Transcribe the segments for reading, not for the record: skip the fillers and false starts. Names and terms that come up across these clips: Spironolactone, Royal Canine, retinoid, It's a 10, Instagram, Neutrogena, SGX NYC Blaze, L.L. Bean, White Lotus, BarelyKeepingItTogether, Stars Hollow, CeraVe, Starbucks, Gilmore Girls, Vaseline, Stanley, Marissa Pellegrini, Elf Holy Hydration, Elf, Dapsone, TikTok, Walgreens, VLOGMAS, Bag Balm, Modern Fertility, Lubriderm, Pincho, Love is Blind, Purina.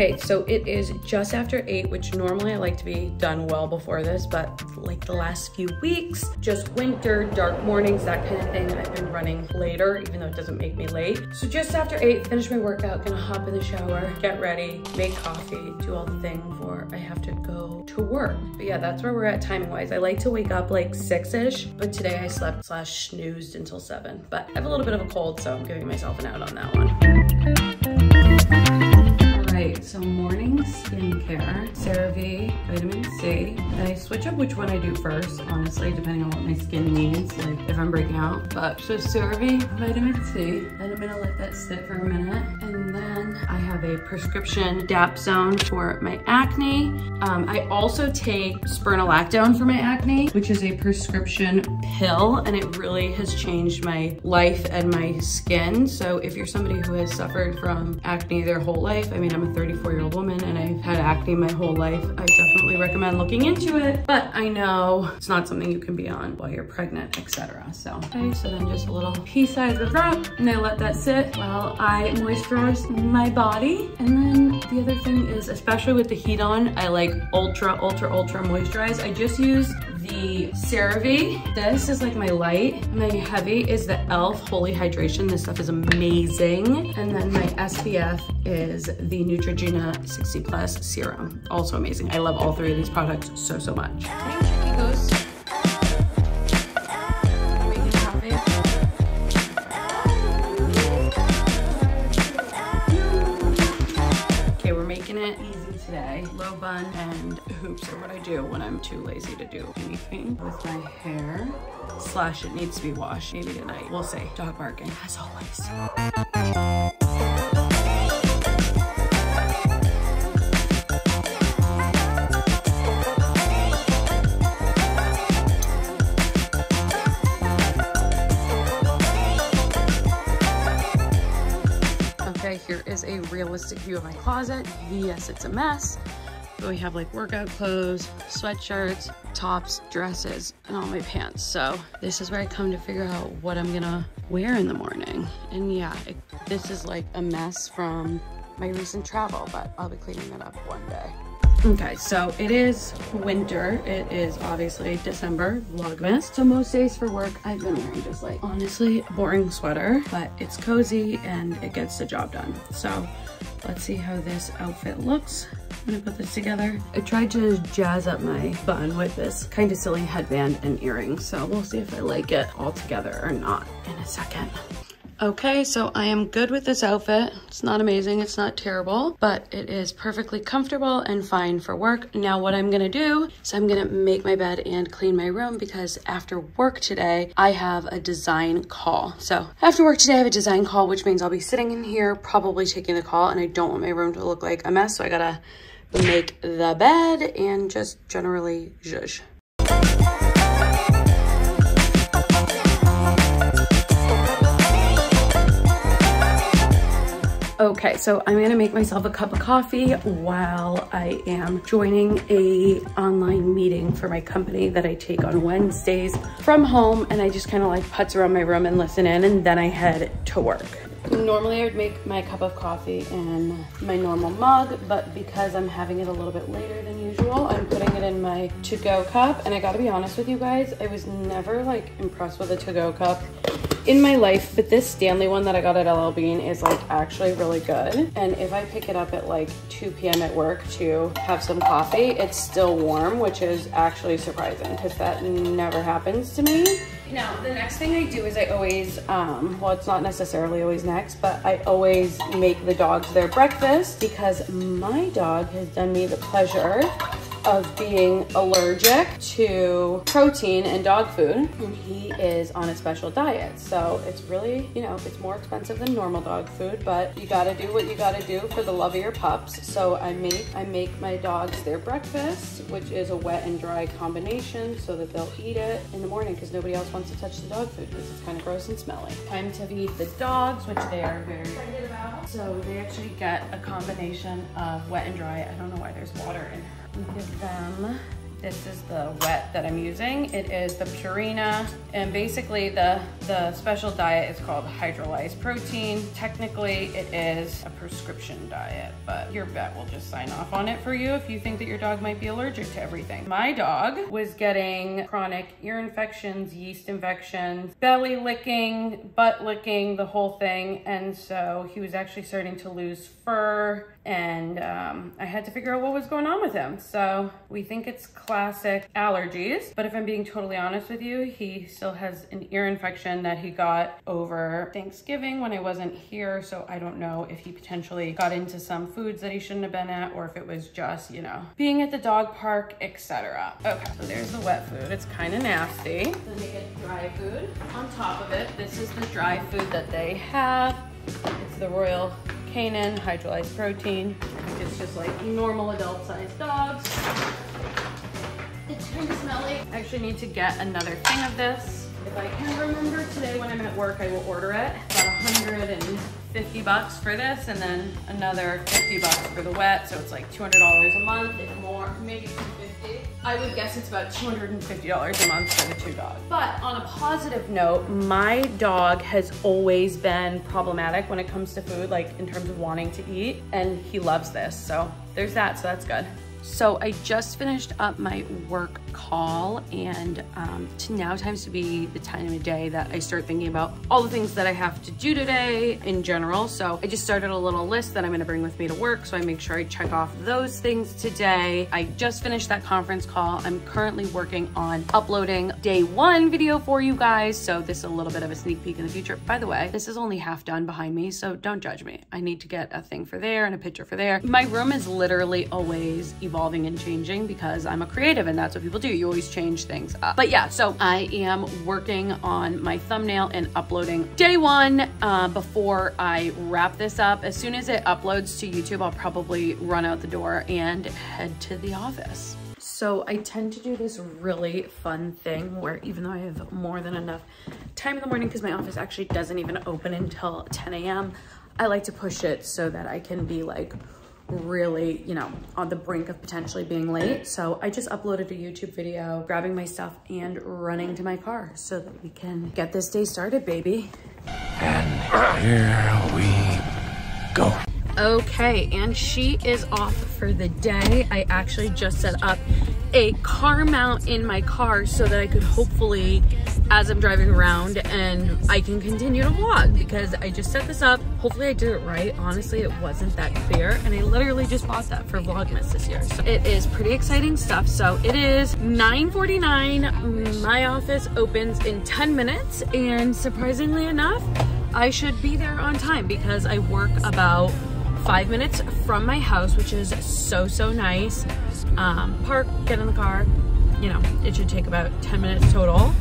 Okay, so it is just after 8, which normally I like to be done well before this, but like the last few weeks, just winter, dark mornings, that kind of thing, I've been running later, even though it doesn't make me late. So just after 8, finish my workout, gonna hop in the shower, get ready, make coffee, do all the thing before I have to go to work. But yeah, that's where we're at timing-wise. I like to wake up like 6-ish, but today I slept / snoozed until 7. But I have a little bit of a cold, so I'm giving myself an out on that one. So morning skincare, CeraVe, vitamin C. I switch up which one I do first, honestly, depending on what my skin needs, like if I'm breaking out. But so CeraVe, vitamin C, and I'm gonna let that sit for a minute. And then I have a prescription Dapsone for my acne. I also take Spironolactone for my acne, which is a prescription pill, and it really has changed my life and my skin. So if you're somebody who has suffered from acne their whole life, I mean, I'm a 34-year-old woman and I've had acne my whole life, I definitely recommend looking into it, but I know it's not something you can be on while you're pregnant, etc. So, okay, so then just a little pea size of that, and I let that sit while I moisturize my body. And then the other thing is, especially with the heat on, I like ultra moisturize. I just use the CeraVe. This is like my light. My heavy is the Elf Holy Hydration. This stuff is amazing. And then my SPF is the Neutrogena 60 Plus Serum. Also amazing. I love all three of these products so much. Here goes. Okay, we're making it easy today. Low bun and hoops are what I do when I'm too lazy to do anything with my hair. / it needs to be washed. Maybe tonight. We'll see. Dog barking, as always. Here is a realistic view of my closet. Yes, it's a mess, but we have like workout clothes, sweatshirts, tops, dresses, and all my pants. So this is where I come to figure out what I'm gonna wear in the morning. And yeah, this is like a mess from my recent travel, but I'll be cleaning that up one day. Okay, so it is winter. It is obviously December, Vlogmas. So most days for work, I've been wearing just like, honestly, a boring sweater, but it's cozy and it gets the job done. So let's see how this outfit looks. I'm gonna put this together. I tried to jazz up my bun with this kind of silly headband and earrings. So we'll see if I like it all together or not in a second. Okay, so I am good with this outfit. It's not amazing, it's not terrible, but it is perfectly comfortable and fine for work. Now what I'm gonna do is I'm gonna make my bed and clean my room, because after work today, I have a design call. So after work today, I have a design call, which means I'll be sitting in here, probably taking the call, and I don't want my room to look like a mess, so I gotta make the bed and just generally zhuzh. Okay, so I'm gonna make myself a cup of coffee while I am joining an online meeting for my company that I take on Wednesdays from home, and I just kind of like putz around my room and listen in, and then I head to work. Normally I would make my cup of coffee in my normal mug, but because I'm having it a little bit later than usual, I'm putting it in my to-go cup. And I gotta be honest with you guys, I was never like impressed with a to-go cup in my life, but this Stanley one that I got at L.L. Bean is like actually really good. And if I pick it up at like 2 p.m. at work to have some coffee, it's still warm, which is actually surprising because that never happens to me. Now, the next thing I do is I always, well, it's not necessarily always next, but I always make the dogs their breakfast, because my dog has done me the pleasure of being allergic to protein and dog food, and he is on a special diet. So it's really, you know, it's more expensive than normal dog food, but you gotta do what you gotta do for the love of your pups. So I make my dogs their breakfast, which is a wet and dry combination, so that they'll eat it in the morning, because nobody else wants to touch the dog food because it's kind of gross and smelly. Time to feed the dogs, which they are very excited about. So they actually get a combination of wet and dry. I don't know why there's water in here. Give them This is the wet that I'm using. It is the Purina, and basically the special diet is called hydrolyzed protein. Technically, it is a prescription diet, but your vet will just sign off on it for you if you think that your dog might be allergic to everything. My dog was getting chronic ear infections, yeast infections, belly licking, butt licking, the whole thing, and so he was actually starting to lose fur, and I had to figure out what was going on with him. So we think it's classic allergies, but if I'm being totally honest with you, he still has an ear infection that he got over Thanksgiving when I wasn't here, so I don't know if he potentially got into some foods that he shouldn't have been at, or if it was just, you know, being at the dog park, etc. Okay, so there's the wet food. It's kind of nasty. Then they get dry food on top of it. This is the dry food that they have. It's the Royal Canine hydrolyzed protein. It's just like normal adult-sized dogs. It's kind of smelly. I actually need to get another thing of this. If I can remember today when I'm at work, I will order it. About $150 for this, and then another $50 for the wet. So it's like $200 a month, if more, maybe $250. I would guess it's about $250 a month for the two dogs. But on a positive note, my dog has always been problematic when it comes to food, like in terms of wanting to eat, and he loves this. So there's that, so that's good. So I just finished up my work call, and now times to be the time of day that I start thinking about all the things that I have to do today in general. So I just started a little list that I'm gonna bring with me to work, so I make sure I check off those things today. I just finished that conference call. I'm currently working on uploading day 1 video for you guys, so this is a little bit of a sneak peek in the future. By the way, this is only half done behind me, so don't judge me. I need to get a thing for there and a picture for there. My room is literally always evolving and changing because I'm a creative, and that's what people do. You always change things up. But yeah, so I am working on my thumbnail and uploading day 1 before I wrap this up. As soon as it uploads to YouTube, I'll probably run out the door and head to the office. So I tend to do this really fun thing where, even though I have more than enough time in the morning, because my office actually doesn't even open until 10 a.m., I like to push it so that I can be like really, you know, on the brink of potentially being late. So I just uploaded a YouTube video, grabbing my stuff and running to my car so that we can get this day started, baby. And here we go. Okay, and she is off for the day. I actually just set up a car mount in my car so that I could hopefully, as I'm driving around, and I can continue to vlog, because I just set this up. Hopefully I did it right. Honestly, it wasn't that clear, and I literally just bought that for Vlogmas this year. So it is pretty exciting stuff. So it is 9:49. My office opens in 10 minutes, and surprisingly enough, I should be there on time because I work about 5 minutes from my house, which is so, so nice. Park, get in the car, you know, it should take about 10 minutes total,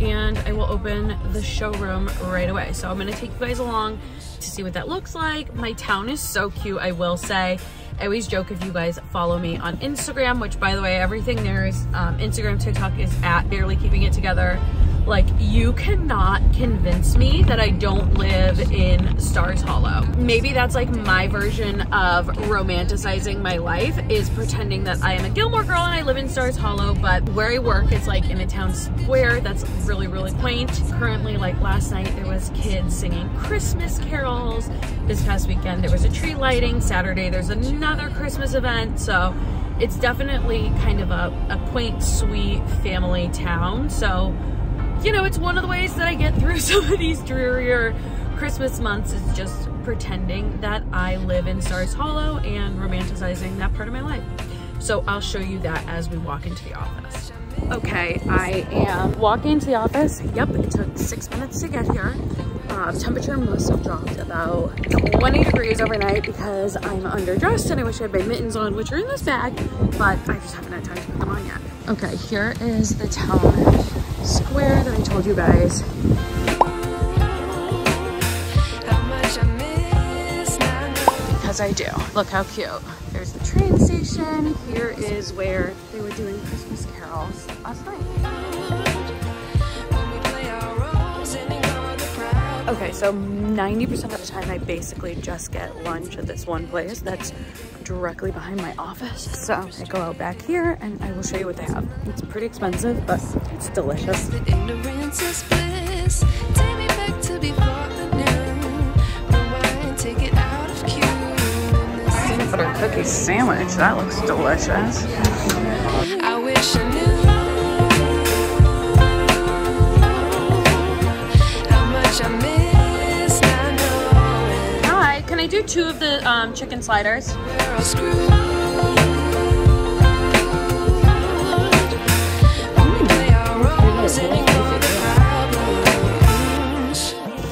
and I will open the showroom right away. So I'm gonna take you guys along to see what that looks like. My town is so cute, I will say. I always joke, if you guys follow me on Instagram, which by the way, everything there is, Instagram, TikTok is at Barely Keeping It Together. Like, you cannot convince me that I don't live in Stars Hollow. Maybe that's like my version of romanticizing my life, is pretending that I am a Gilmore Girl and I live in Stars Hollow, but where I work is like in a town square that's really, really quaint. Currently, like last night, there was kids singing Christmas carols. This past weekend, there was a tree lighting. Saturday, there's another Christmas event, so it's definitely kind of a quaint, sweet family town. So, you know, it's one of the ways that I get through some of these drearier Christmas months, is just pretending that I live in Stars Hollow and romanticizing that part of my life. So I'll show you that as we walk into the office. Okay, I am walking into the office. Yep, it took 6 minutes to get here. Temperature must have dropped about 20 degrees overnight because I'm underdressed and I wish I had my mittens on, which are in this bag, but I just haven't had time to put them on yet. Okay, here is the town square that I told you guys. Because I do. Look how cute. There's the train station. Here is where they were doing Christmas carols last night. Okay, so 90% of the the time I basically just get lunch at this one place that's directly behind my office. So I go out back here and I will show you what they have. It's pretty expensive, but it's delicious. Butter cookie sandwich, that looks delicious. I wish I knew. Hi, can I do two of the chicken sliders?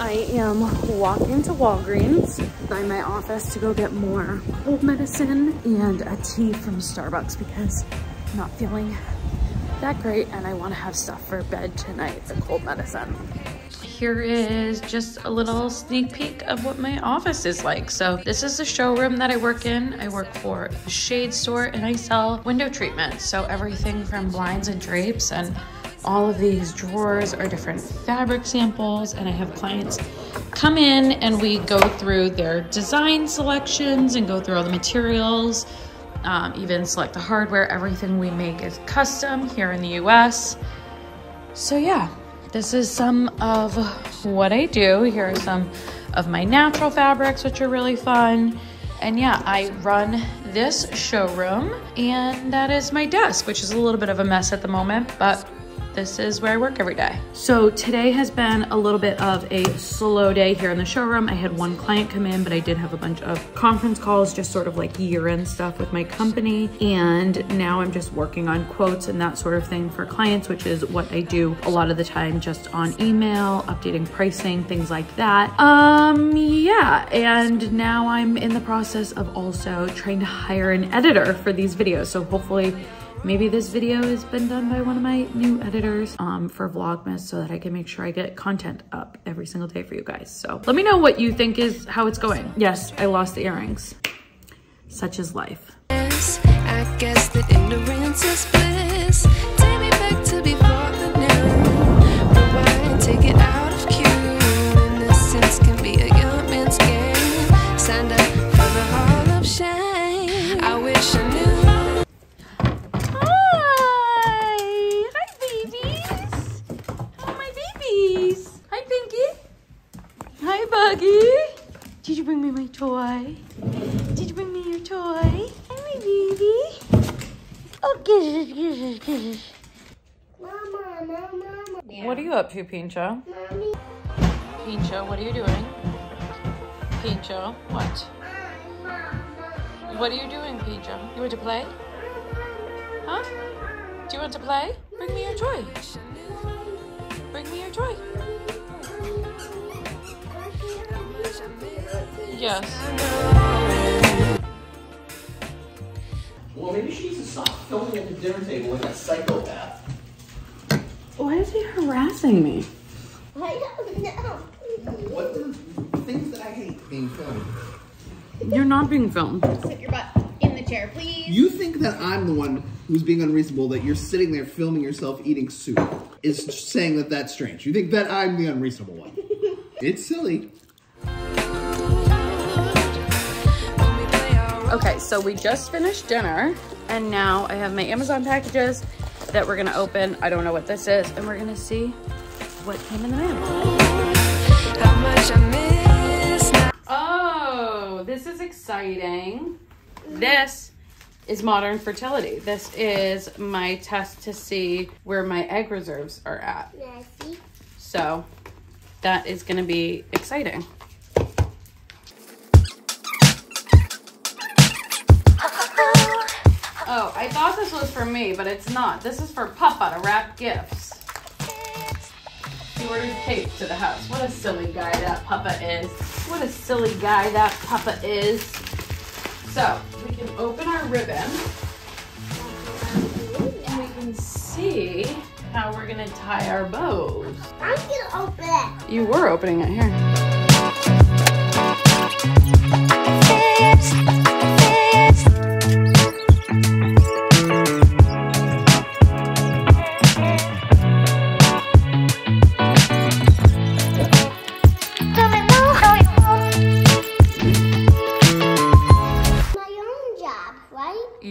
I am walking to Walgreens by my office to go get more cold medicine and a tea from Starbucks because I'm not feeling that great and I want to have stuff for bed tonight, the cold medicine. Here is just a little sneak peek of what my office is like. So this is the showroom that I work in. I work for a shade store and I sell window treatments. So everything from blinds and drapes, and all of these drawers are different fabric samples, and I have clients come in and we go through their design selections and go through all the materials, even select the hardware. Everything we make is custom here in the US. So yeah, this is some of what I do. Here are some of my natural fabrics, which are really fun. And yeah, I run this showroom, and that is my desk, which is a little bit of a mess at the moment, but this is where I work every day. So today has been a little bit of a slow day here in the showroom. I had one client come in, but I did have a bunch of conference calls, just sort of like year-end stuff with my company. And now I'm just working on quotes and that sort of thing for clients, which is what I do a lot of the time, just on email, updating pricing, things like that. Yeah, and now I'm in the process of also trying to hire an editor for these videos. So hopefully, maybe this video has been done by one of my new editors for Vlogmas, so that I can make sure I get content up every single day for you guys. So let me know what you think is how it's going. Yes, I lost the earrings. Such is life. I guess that ignorance is bliss. Take me back to before the now. But why take it out of cue? Innocence can be a young man's game. Signed up for the Hall of Shame. I wish I knew. Did you bring me my toy? Did you bring me your toy? Hi, my baby. Oh, kisses, kisses, kisses. Mama, mama, mama. Yeah. What are you up to, Pincho? Mommy. Pincho, what are you doing? Pincho, what? What are you doing, Pincho? You want to play? Huh? Do you want to play? Bring me your toy. Bring me your toy. Yes. Well, maybe she needs to stop filming at the dinner table like a psychopath. Why is he harassing me? I don't know. What the things that I hate being filmed? You're not being filmed. Sit your butt in the chair, please. You think that I'm the one who's being unreasonable, that you're sitting there filming yourself eating soup, is saying that that's strange. You think that I'm the unreasonable one. It's silly. Okay, so we just finished dinner and now I have my Amazon packages that we're gonna open. I don't know what this is, and we're gonna see what came in the mail. Oh, this is exciting. This is Modern Fertility. This is my test to see where my egg reserves are at. So that is gonna be exciting. Oh, I thought this was for me, but it's not. This is for Papa to wrap gifts. He ordered cake to the house. What a silly guy that Papa is. What a silly guy that Papa is. So, we can open our ribbon. And we can see how we're gonna tie our bows. I'm gonna open it. You were opening it here.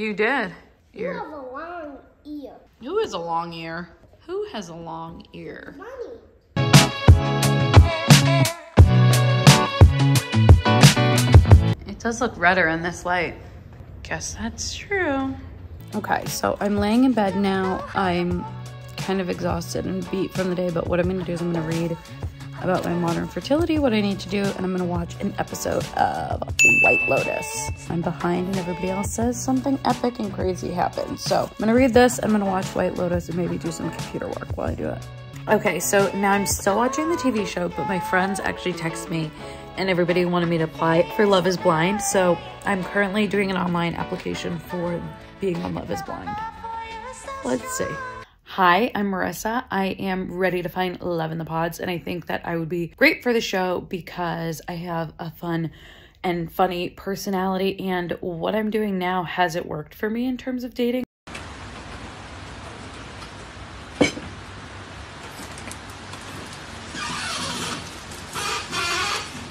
You did. You have a long ear. Who has a long ear? Who has a long ear? Mommy. It does look redder in this light. Guess that's true. Okay, so I'm laying in bed now. I'm kind of exhausted and beat from the day, but what I'm gonna do is I'm gonna read about my modern fertility, what I need to do, and I'm gonna watch an episode of White Lotus. I'm behind and everybody else says something epic and crazy happened. So I'm gonna read this, I'm gonna watch White Lotus and maybe do some computer work while I do it. Okay, so now I'm still watching the TV show, but my friends actually text me and everybody wanted me to apply for Love is Blind. So I'm currently doing an online application for being on Love is Blind. Let's see. Hi, I'm Marissa. I am ready to find love in the pods, and I think that I would be great for the show because I have a fun and funny personality, and what I'm doing now hasn't worked for me in terms of dating.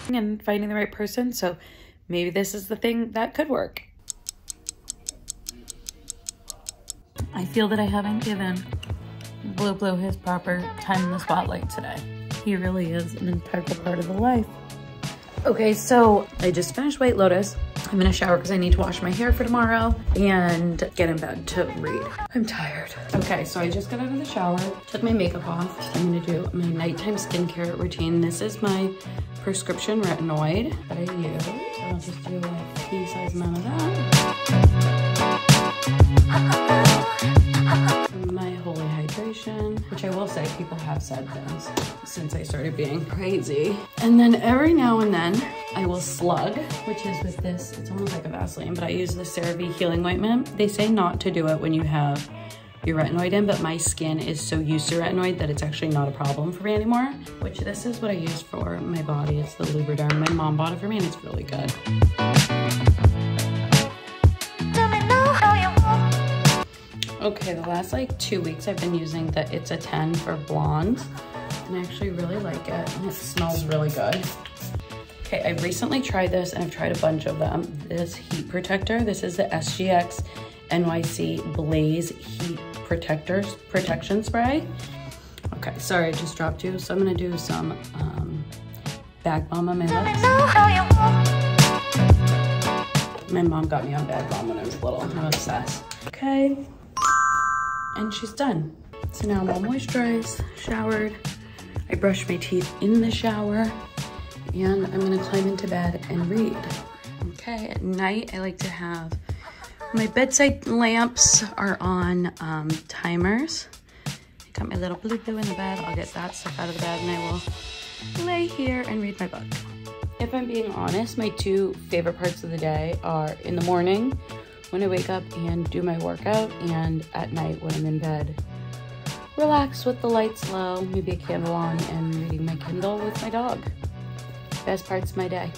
And finding the right person, so maybe this is the thing that could work. I feel that I haven't given Blue Blue his proper time in the spotlight today. He really is an integral part of the life. Okay, so I just finished White Lotus. I'm gonna shower because I need to wash my hair for tomorrow and get in bed to read. I'm tired. Okay, so I just got out of the shower, took my makeup off. I'm gonna do my nighttime skincare routine. This is my prescription retinoid that I use. So I'll just do a pea-sized amount of that. My holy hydration, which I will say people have said things since I started being crazy. And then every now and then I will slug, which is with this, it's almost like a Vaseline, but I use the CeraVe healing ointment. They say not to do it when you have your retinoid in, but my skin is so used to retinoid that it's actually not a problem for me anymore, which this is what I use for my body. It's the Lubriderm. My mom bought it for me and it's really good. Okay, the last like 2 weeks I've been using the It's a 10 for blondes, and I actually really like it, and it smells really good. Okay, I've recently tried this, and I've tried a bunch of them. This heat protector, this is the SGX NYC Blaze Heat Protection Spray. Okay, sorry, I just dropped you, so I'm gonna do some Bag Balm on my lips. My mom got me on Bag Balm when I was little, and I'm obsessed. Okay. And she's done. So now I'm all moisturized, showered. I brushed my teeth in the shower, and I'm gonna climb into bed and read. Okay, at night I like to have, my bedside lamps are on timers. I got my little blue blue in the bed. I'll get that stuff out of the bed and I will lay here and read my book. If I'm being honest, my two favorite parts of the day are in the morning, when I wake up and do my workout, and at night when I'm in bed, relax with the lights low, maybe a candle on, and reading my Kindle with my dog. Best parts of my day.